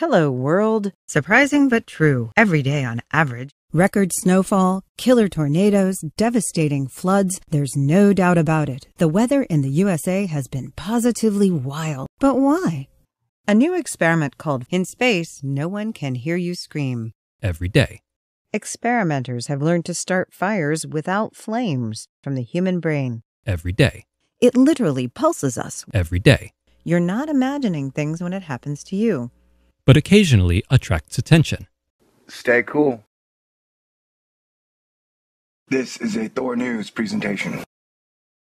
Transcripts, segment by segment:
Hello World, surprising but true, every day on average. Record snowfall, killer tornadoes, devastating floods, there's no doubt about it. The weather in the USA has been positively wild. But why? A new experiment called In Space, No One Can Hear You Scream. Every day. Experimenters have learned to start fires without flames from the human brain. Every day. It literally pulses us. Every day. You're not imagining things when it happens to you. But occasionally attracts attention. Stay cool. This is a thornews presentation.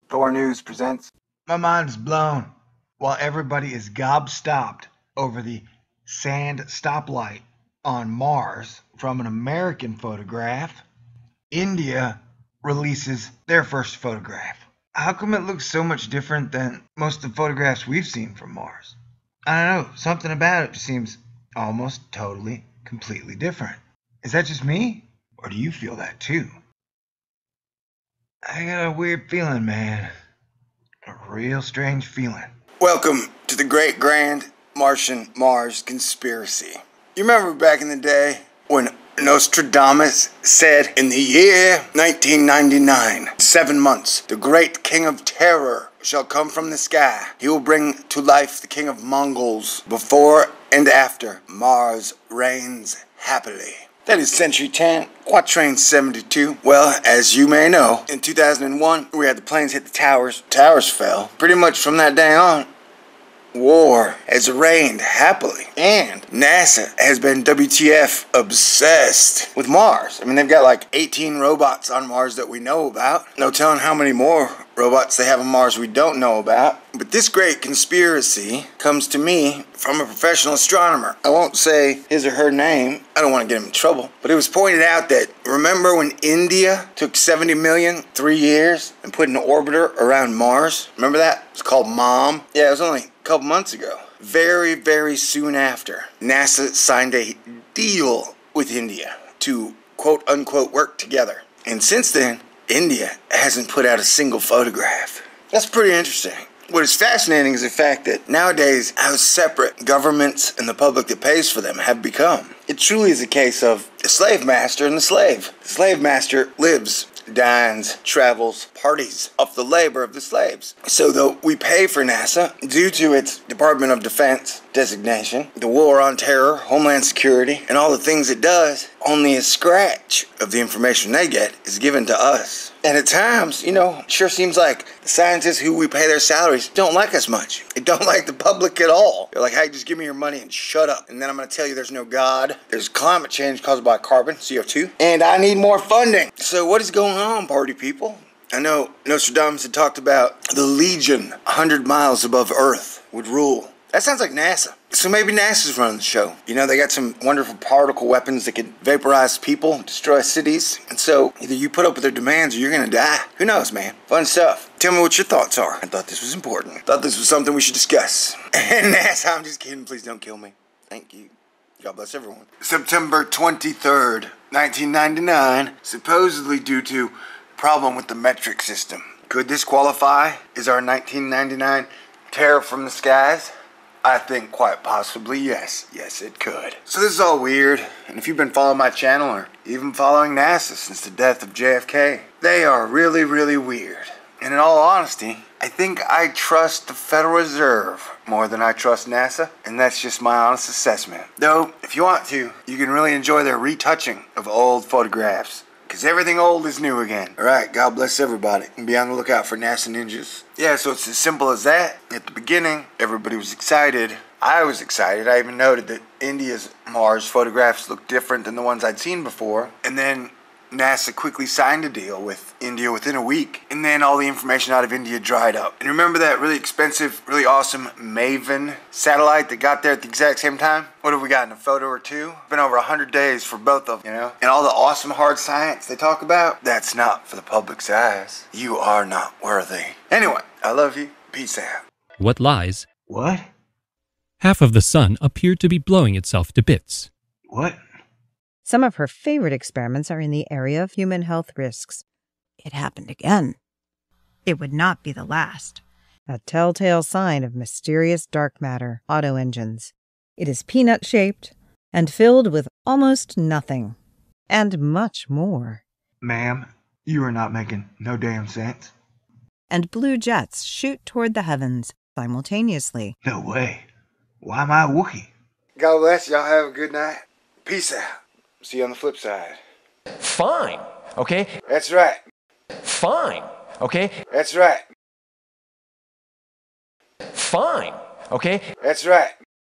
Thornews presents... My mind's blown while everybody is gobstopped over the sand stoplight on Mars from an American photograph. India releases their first photograph. How come it looks so much different than most of the photographs we've seen from Mars? I don't know, something about it seems almost totally, completely different. Is that just me? Or do you feel that too? I got a weird feeling, man. A real strange feeling. Welcome to the Great Grand Martian Mars Conspiracy. You remember back in the day when Nostradamus said in the year 1999, 7 months, the great king of terror shall come from the sky. He will bring to life the king of Mongols. Before and after, Mars reigns happily. That is Century 10, Quatrain 72. Well, as you may know, in 2001, we had the planes hit the towers. Towers fell. Pretty much from that day on, war has reigned happily. And NASA has been WTF obsessed with Mars. I mean, they've got like 18 robots on Mars that we know about. No telling how many more robots they have on Mars we don't know about. But this great conspiracy comes to me from a professional astronomer. I won't say his or her name. I don't want to get him in trouble. But it was pointed out that, remember when India took 70 million, 3 years, and put an orbiter around Mars? Remember that? It's called MOM. Yeah, it was only a couple months ago. Very, very soon after, NASA signed a deal with India to quote-unquote work together. And since then, India hasn't put out a single photograph. That's pretty interesting. What is fascinating is the fact that nowadays how separate governments and the public that pays for them have become. It truly is a case of the slave master and the slave. The slave master lives, dines, travels, parties off the labor of the slaves. So though we pay for NASA due to its Department of Defense designation, the war on terror, homeland security, and all the things it does, only a scratch of the information they get is given to us. And at times, you know, it sure seems like the scientists who we pay their salaries don't like us much. They don't like the public at all. They're like, hey, just give me your money and shut up. And then I'm going to tell you there's no God. There's climate change caused by carbon, CO2. And I need more funding. So what is going on, party people? I know Nostradamus had talked about the Legion 100 miles above Earth would rule. That sounds like NASA. So maybe NASA's running the show. You know, they got some wonderful particle weapons that could vaporize people, destroy cities. And so either you put up with their demands or you're going to die. Who knows, man? Fun stuff. Tell me what your thoughts are. I thought this was important. I thought this was something we should discuss. And NASA, I'm just kidding. Please don't kill me. Thank you. God bless everyone. September 23rd, 1999, supposedly due to problem with the metric system. Could this qualify? Is our 1999 terror from the skies? I think quite possibly yes. Yes, it could. So this is all weird, and if you've been following my channel or even following NASA since the death of JFK, they are really, really weird. And in all honesty, I think I trust the Federal Reserve more than I trust NASA, and that's just my honest assessment. Though, if you want to, you can really enjoy their retouching of old photographs, because everything old is new again. Alright, God bless everybody. And be on the lookout for NASA Ninjas. Yeah, so it's as simple as that. At the beginning, everybody was excited. I was excited. I even noted that India's Mars photographs looked different than the ones I'd seen before. And then NASA quickly signed a deal with India within a week. And then all the information out of India dried up. And remember that really expensive, really awesome MAVEN satellite that got there at the exact same time? What have we gotten, a photo or two? It's been over 100 days for both of them, you know? And all the awesome hard science they talk about, that's not for the public's eyes. You are not worthy. Anyway, I love you. Peace out. What lies? What? Half of the sun appeared to be blowing itself to bits. What? Some of her favorite experiments are in the area of human health risks. It happened again. It would not be the last. A telltale sign of mysterious dark matter, auto engines. It is peanut-shaped and filled with almost nothing. And much more. Ma'am, you are not making no damn sense. And blue jets shoot toward the heavens simultaneously. No way. Why am I a Wookiee? God bless y'all. Have a good night. Peace out. See you on the flip side. Fine. Okay? That's right. Fine. Okay? That's right. Fine. Okay? That's right.